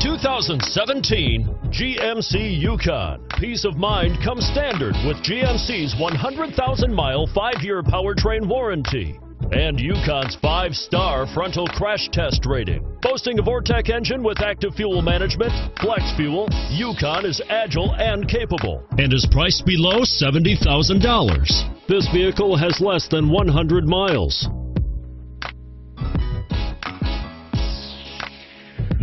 2017 GMC Yukon. Peace of mind comes standard with GMC's 100,000-mile 5-year powertrain warranty and Yukon's 5-star frontal crash test rating. Boasting a Vortec engine with active fuel management, flex fuel, Yukon is agile and capable and is priced below $70,000. This vehicle has less than 100 miles.